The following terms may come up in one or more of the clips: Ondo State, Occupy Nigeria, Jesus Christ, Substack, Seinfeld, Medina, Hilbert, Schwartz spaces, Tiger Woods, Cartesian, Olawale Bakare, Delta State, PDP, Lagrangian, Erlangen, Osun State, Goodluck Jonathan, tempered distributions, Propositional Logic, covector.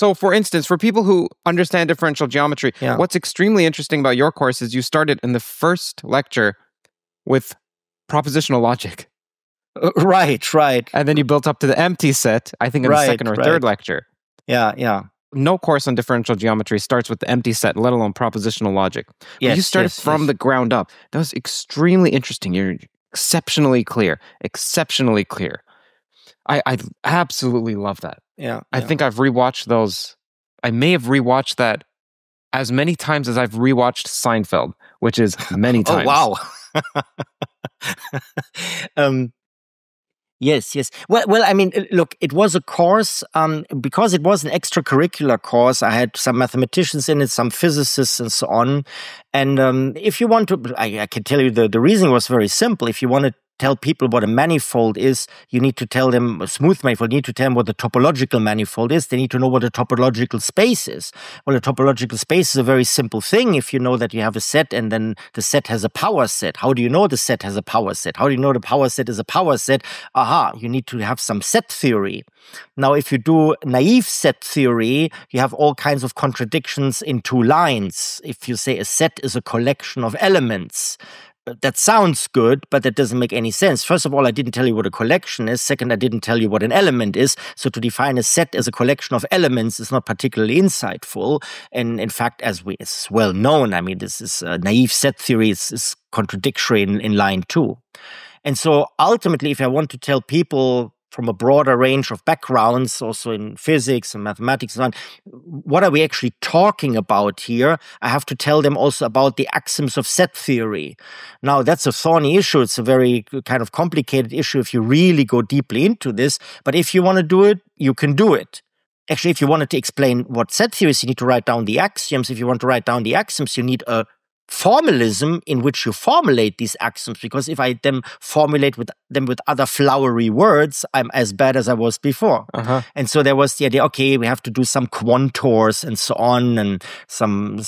So for instance, for people who understand differential geometry, what's extremely interesting about your course is you started in the first lecture with propositional logic. Right, right. And then you built up to the empty set, I think in the second or third lecture. Yeah, yeah. No course on differential geometry starts with the empty set, let alone propositional logic. Yes, you started from the ground up. That was extremely interesting. You're exceptionally clear, exceptionally clear. I absolutely love that. Yeah. I think I've rewatched those. I may have rewatched that as many times as I've rewatched Seinfeld, which is many times. Oh, wow. Yes, yes. Well, I mean, look, it was a course, because it was an extracurricular course, I had some mathematicians in it, some physicists and so on. And if you want to, I can tell you the reasoning was very simple. If you want to tell people what a manifold is, you need to tell them, a smooth manifold, you need to tell them what the topological manifold is. They need to know what a topological space is. Well, a topological space is a very simple thing. If you know that you have a set and then the set has a power set, how do you know the set has a power set? How do you know the power set is a power set? Aha, you need to have some set theory. Now, if you do naive set theory, you have all kinds of contradictions in two lines. If you say a set is a collection of elements, that sounds good, but that doesn't make any sense. First of all, I didn't tell you what a collection is. Second, I didn't tell you what an element is. So to define a set as a collection of elements is not particularly insightful. And in fact, as well known, I mean, this is naive set theory is contradictory in line two. And so ultimately, if I want to tell people from a broader range of backgrounds, also in physics and mathematics and so on, what are we actually talking about here? I have to tell them also about the axioms of set theory. Now, that's a thorny issue. It's a very kind of complicated issue if you really go deeply into this. But if you want to do it, you can do it. Actually, if you wanted to explain what set theory is, you need to write down the axioms. If you want to write down the axioms, you need a formalism in which you formulate these axioms, because if I then formulate them with other flowery words, I'm as bad as I was before. And so there was the idea, okay, we have to do some quantors and so on, and some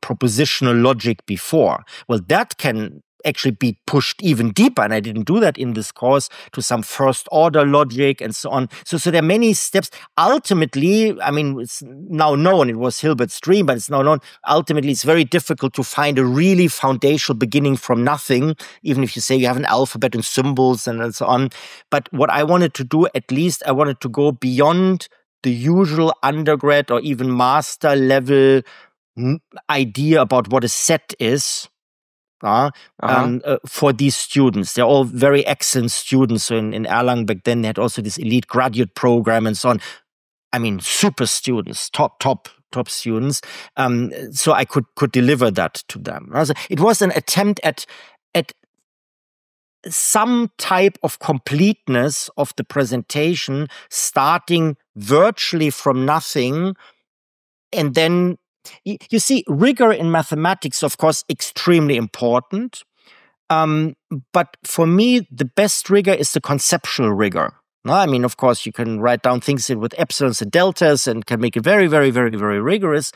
propositional logic before. Well, that can actually be pushed even deeper, and I didn't do that in this course, to some first order logic and so on. So there are many steps. Ultimately, I mean, it's now known, it was Hilbert's dream, but it's now known, ultimately it's very difficult to find a really foundational beginning from nothing, even if you say you have an alphabet and symbols and so on. But what I wanted to do, at least I wanted to go beyond the usual undergrad or even master level idea about what a set is. For these students. They're all very excellent students. So in Erlangen back then, they had also this elite graduate program and so on. I mean, super students, top students. So I could deliver that to them. So it was an attempt at some type of completeness of the presentation, starting virtually from nothing, and then you see, rigor in mathematics, of course, extremely important. But for me, the best rigor is the conceptual rigor. No, I mean, of course, you can write down things with epsilons and deltas and can make it very, very, very, very rigorous.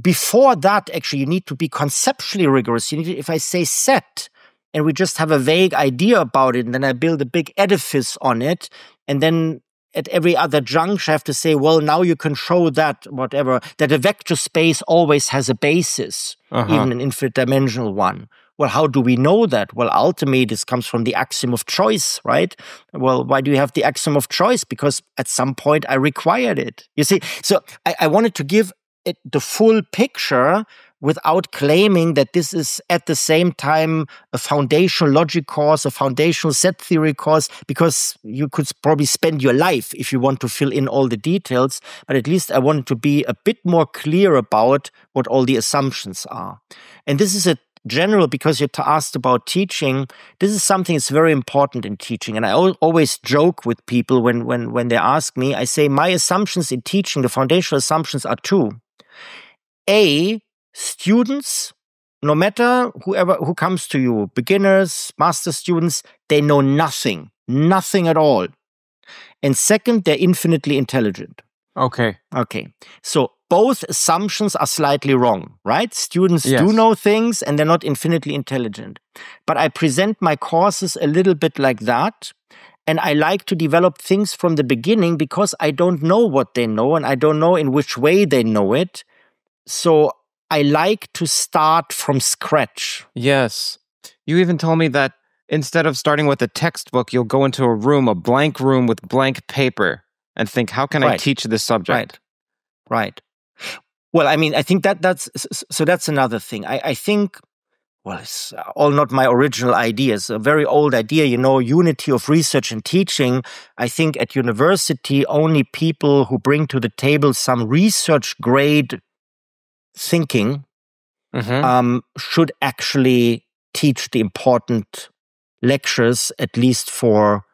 Before that, actually, you need to be conceptually rigorous. You need to, if I say set, and we just have a vague idea about it, and then I build a big edifice on it, and then at every other juncture, I have to say, well, now you can show that, whatever, that a vector space always has a basis, even an infinite-dimensional one. Well, how do we know that? Well, ultimately, this comes from the axiom of choice, right? Well, why do you have the axiom of choice? Because at some point, I required it. You see, so I wanted to give it the full picture without claiming that this is at the same time a foundational logic course, a foundational set theory course, because you could probably spend your life if you want to fill in all the details. But at least I wanted to be a bit more clear about what all the assumptions are. And this is a general, because you're asked about teaching, this is something that's very important in teaching. And I always joke with people when they ask me, I say, my assumptions in teaching, the foundational assumptions are two. A, students, no matter who comes to you, beginners, master students, they know nothing, nothing at all. And second, they're infinitely intelligent. Okay. Okay. So both assumptions are slightly wrong, right? Students do know things and they're not infinitely intelligent. But I present my courses a little bit like that. And I like to develop things from the beginning because I don't know what they know and I don't know in which way they know it. So I like to start from scratch. Yes. You even told me that instead of starting with a textbook, you'll go into a room, a blank room with blank paper and think, how can I teach this subject? Right. Well, I mean, I think that's another thing. I think, well, it's all not my original idea. It's a very old idea, you know, unity of research and teaching. I think at university, only people who bring to the table some research-grade thinking should actually teach the important lectures, at least for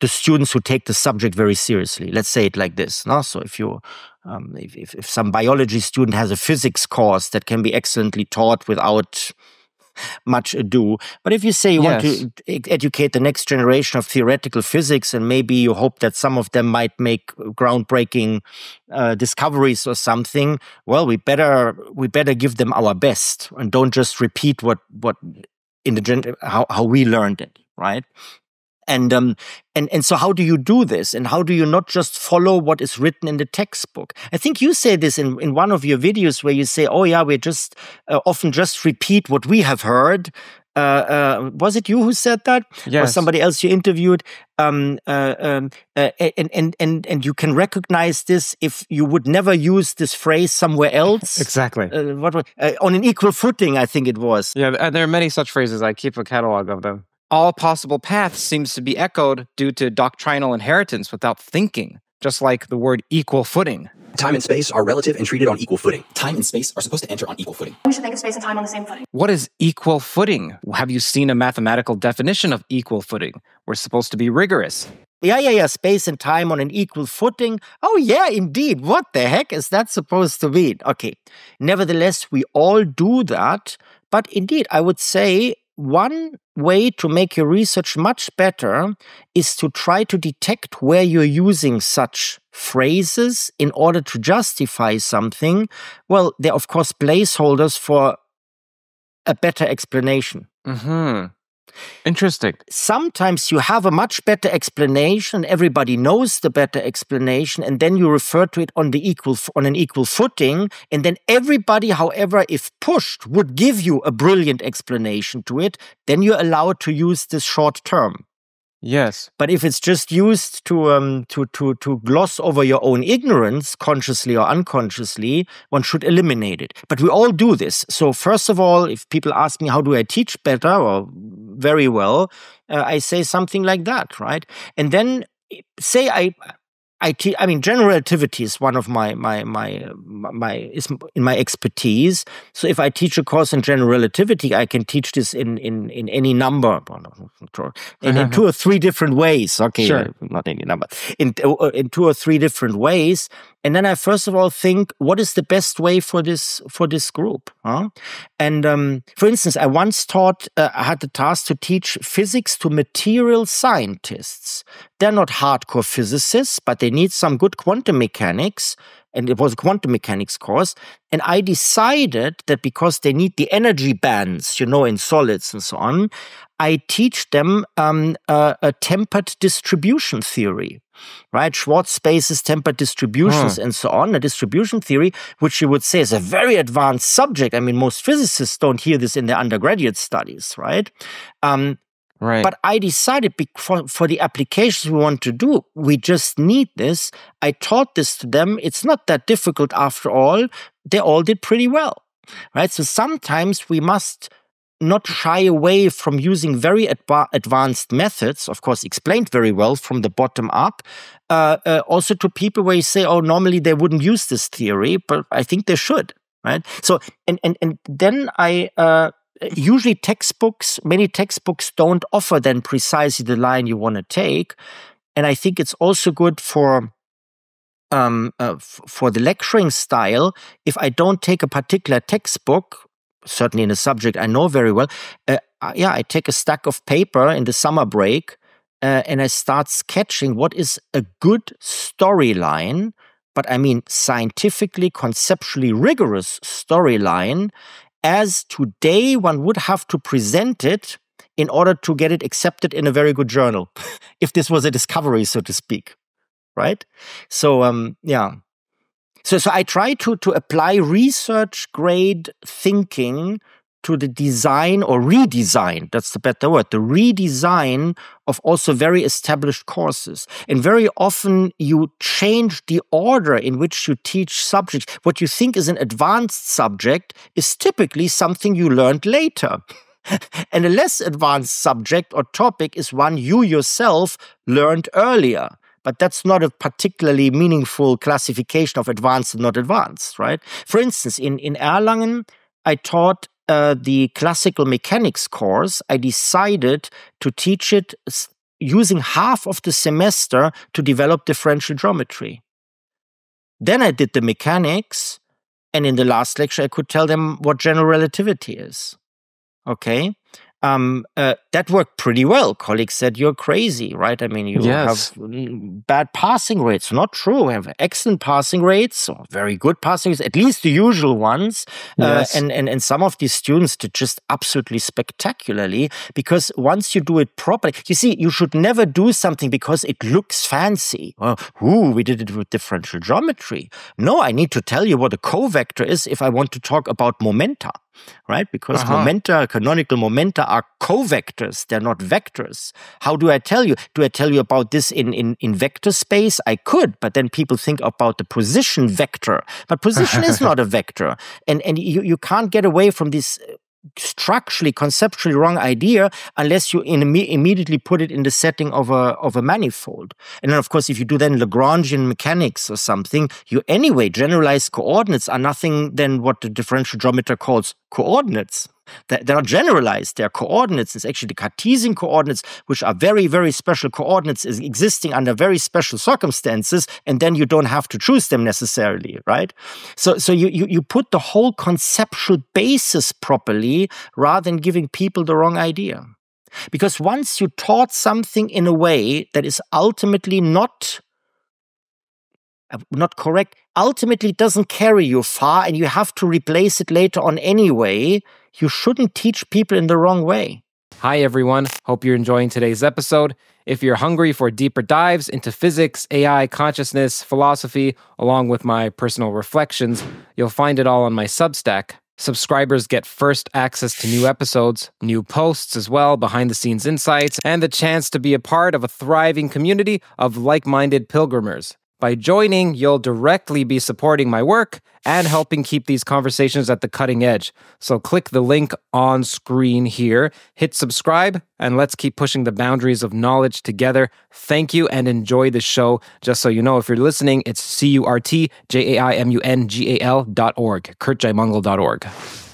the students who take the subject very seriously. Let's say it like this. No? So if you, if some biology student has a physics course that can be excellently taught without much ado, but if you say you want to educate the next generation of theoretical physics and maybe you hope that some of them might make groundbreaking discoveries or something, well, we better give them our best and don't just repeat what in the how we learned it, right? And so how do you do this? And how do you not just follow what is written in the textbook? I think you say this in one of your videos where you say, oh yeah, we just often just repeat what we have heard. Was it you who said that? Yes. Or somebody else you interviewed? And you can recognize this if you would never use this phrase somewhere else. Exactly. On an equal footing, I think it was. Yeah, there are many such phrases. I keep a catalog of them. All possible paths seems to be echoed due to doctrinal inheritance without thinking, just like the word equal footing. Time and space are relative and treated on equal footing. Time and space are supposed to enter on equal footing. We should think of space and time on the same footing. What is equal footing? Have you seen a mathematical definition of equal footing? We're supposed to be rigorous. Yeah. Space and time on an equal footing. Oh, yeah, indeed. What the heck is that supposed to mean? Okay. Nevertheless, we all do that. But indeed, I would say one way to make your research much better is to try to detect where you're using such phrases in order to justify something. Well, they're of course placeholders for a better explanation. Interesting. Sometimes you have a much better explanation, everybody knows the better explanation, and then you refer to it on an equal footing, and then everybody, however, if pushed, would give you a brilliant explanation to it, then you're allowed to use this short term. Yes. But if it's just used to gloss over your own ignorance, consciously or unconsciously, one should eliminate it. But we all do this. So first of all, if people ask me, how do I teach better or very well, I say something like that, right? And then say I mean, general relativity is one of my expertise. So if I teach a course in general relativity, I can teach this in any number, in two or three different ways. Okay, sure. Not any number, in two or three different ways. And then I first of all think, what is the best way for this group? Huh? And for instance, I once taught, I had the task to teach physics to material scientists. They're not hardcore physicists, but they need some good quantum mechanics. And it was a quantum mechanics course. And I decided that because they need the energy bands, you know, in solids and so on, I teach them a tempered distribution theory, right? Schwartz spaces, tempered distributions, and so on. A distribution theory, which you would say is a very advanced subject. I mean, most physicists don't hear this in their undergraduate studies, right? Right. But I decided for the applications we want to do, we just need this. I taught this to them. It's not that difficult after all. They all did pretty well, right? So sometimes we must not shy away from using very advanced methods, of course, explained very well from the bottom up, also to people where you say, oh, normally they wouldn't use this theory, but I think they should, right? So, and then I... usually textbooks, many textbooks don't offer then precisely the line you want to take. And I think it's also good for the lecturing style. If I don't take a particular textbook, certainly in a subject I know very well, I take a stack of paper in the summer break and I start sketching what is a good storyline, but I mean scientifically, conceptually rigorous storyline, as today one would have to present it in order to get it accepted in a very good journal, if this was a discovery, so to speak, right? So yeah. So I try to apply research-grade thinking to the design or redesign, that's the better word, the redesign of also very established courses. And very often you change the order in which you teach subjects. What you think is an advanced subject is typically something you learned later. And a less advanced subject or topic is one you yourself learned earlier. But that's not a particularly meaningful classification of advanced and not advanced, right? For instance, in Erlangen, I taught the classical mechanics course. I decided to teach it using half of the semester to develop differential geometry. Then I did the mechanics, and in the last lecture, I could tell them what general relativity is. Okay? That worked pretty well. Colleagues said, you're crazy, right? I mean, you have bad passing rates. Not true. We have excellent passing rates, or very good passing rates, at least the usual ones. Yes. And some of these students did just absolutely spectacularly, because once you do it properly, you see, you should never do something because it looks fancy. Well, ooh, we did it with differential geometry. No, I need to tell you what a covector is if I want to talk about momenta. Right? Because momenta, canonical momenta are covectors. They're not vectors. How do I tell you? Do I tell you about this in vector space? I could, but then people think about the position vector. But position is not a vector. And you can't get away from this structurally, conceptually wrong idea unless you immediately put it in the setting of a manifold. And then, of course, if you do then Lagrangian mechanics or something, you anyway, generalized coordinates are nothing than what the differential geometer calls coordinates. They're not generalized, they're coordinates. It's actually the Cartesian coordinates, which are very, very special coordinates existing under very special circumstances, and then you don't have to choose them necessarily, right? So you put the whole conceptual basis properly rather than giving people the wrong idea. Because once you taught something in a way that is ultimately not correct, ultimately doesn't carry you far, and you have to replace it later on anyway, you shouldn't teach people in the wrong way. Hi everyone, hope you're enjoying today's episode. If you're hungry for deeper dives into physics, AI, consciousness, philosophy, along with my personal reflections, you'll find it all on my Substack. Subscribers get first access to new episodes, new posts as well, behind-the-scenes insights, and the chance to be a part of a thriving community of like-minded pilgrimers. By joining, you'll directly be supporting my work and helping keep these conversations at the cutting edge. So click the link on screen here, hit subscribe, and let's keep pushing the boundaries of knowledge together. Thank you and enjoy the show. Just so you know, if you're listening, it's curtjaimungal.org, curtjaimungal.org.